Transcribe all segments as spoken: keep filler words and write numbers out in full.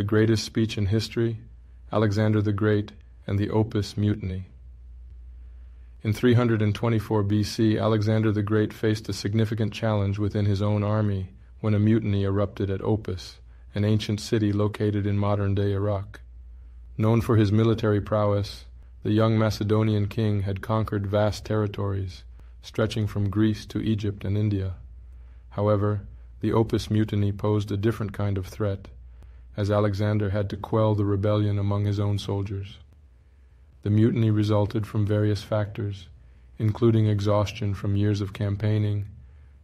the greatest speech in history, Alexander the Great, and the Opis mutiny. In three hundred twenty-four B C, Alexander the Great faced a significant challenge within his own army when a mutiny erupted at Opis, an ancient city located in modern-day Iraq. Known for his military prowess, the young Macedonian king had conquered vast territories, stretching from Greece to Egypt and India. However, the Opis mutiny posed a different kind of threat, as Alexander had to quell the rebellion among his own soldiers. The mutiny resulted from various factors, including exhaustion from years of campaigning,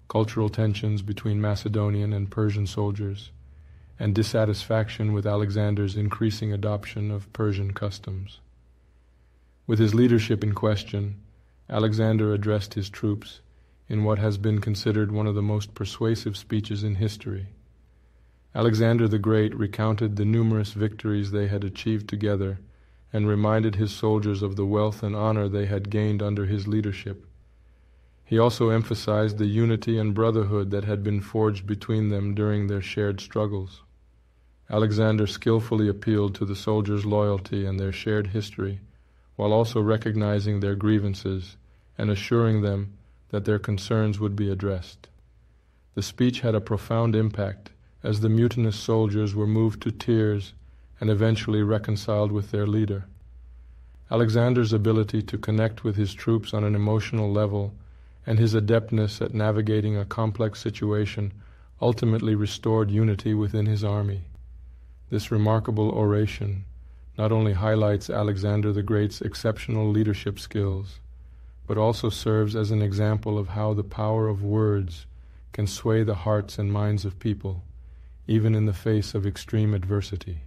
cultural tensions between Macedonian and Persian soldiers, and dissatisfaction with Alexander's increasing adoption of Persian customs. With his leadership in question, Alexander addressed his troops in what has been considered one of the most persuasive speeches in history. Alexander the Great recounted the numerous victories they had achieved together and reminded his soldiers of the wealth and honor they had gained under his leadership. He also emphasized the unity and brotherhood that had been forged between them during their shared struggles. Alexander skillfully appealed to the soldiers' loyalty and their shared history, while also recognizing their grievances and assuring them that their concerns would be addressed. The speech had a profound impact, as the mutinous soldiers were moved to tears and eventually reconciled with their leader. Alexander's ability to connect with his troops on an emotional level and his adeptness at navigating a complex situation ultimately restored unity within his army. This remarkable oration not only highlights Alexander the Great's exceptional leadership skills, but also serves as an example of how the power of words can sway the hearts and minds of people, even in the face of extreme adversity.